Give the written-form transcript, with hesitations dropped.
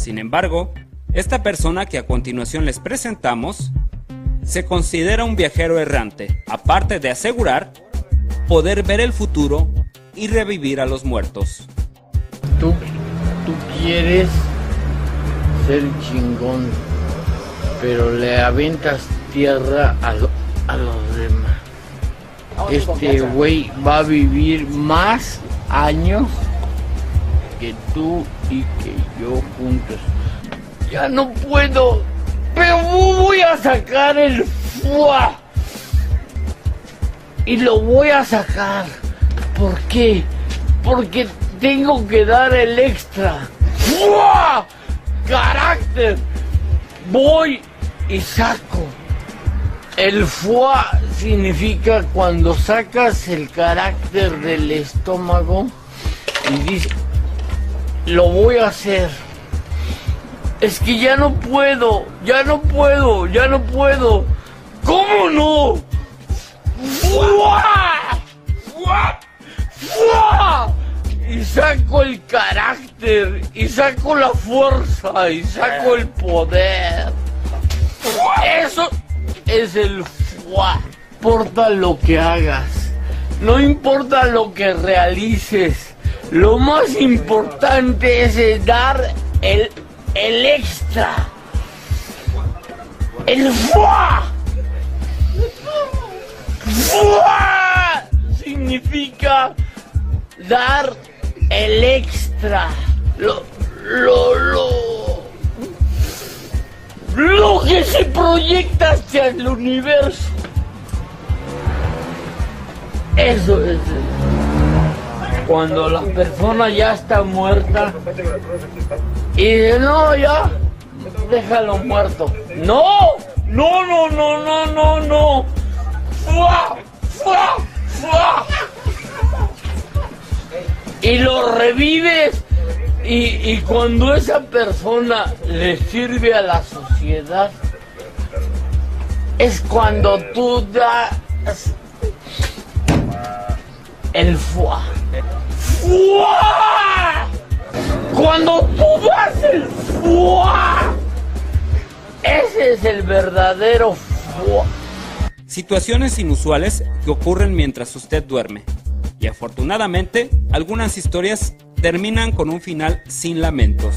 Sin embargo, esta persona que a continuación les presentamos se considera un viajero errante, aparte de asegurar poder ver el futuro y revivir a los muertos. Tú quieres ser chingón, pero le aventas tierra a los demás. Este güey va a vivir más años que tú y que yo juntos. Ya no puedo, pero voy a sacar el F.U.A. y lo voy a sacar. ¿Por qué? Porque tengo que dar el extra. ¡Fua! ¡Carácter! Voy y saco. El F.U.A. significa cuando sacas el carácter del estómago y dices, lo voy a hacer. Es que ya no puedo, ya no puedo, ya no puedo. ¿Cómo no? ¡Fua! ¡Fua! ¡Fua! Y saco el carácter, y saco la fuerza, y saco el poder. Eso es el F.U.A. No importa lo que hagas, no importa lo que realices, lo más importante es dar el extra. El F.U.A. F.U.A. significa dar el extra, lo que se proyecta hacia el universo. Eso es. Cuando la persona ya está muerta y dice, no, ya, déjalo muerto. No, no, no, no, no, no, no. ¡Fua! ¡Fua! ¡Fua! Y lo revives, y cuando esa persona le sirve a la sociedad, es cuando tú das el F.U.A. ¡F.U.A! Cuando tú das el F.U.A., ese es el verdadero F.U.A. Situaciones inusuales que ocurren mientras usted duerme. Y afortunadamente, algunas historias terminan con un final sin lamentos.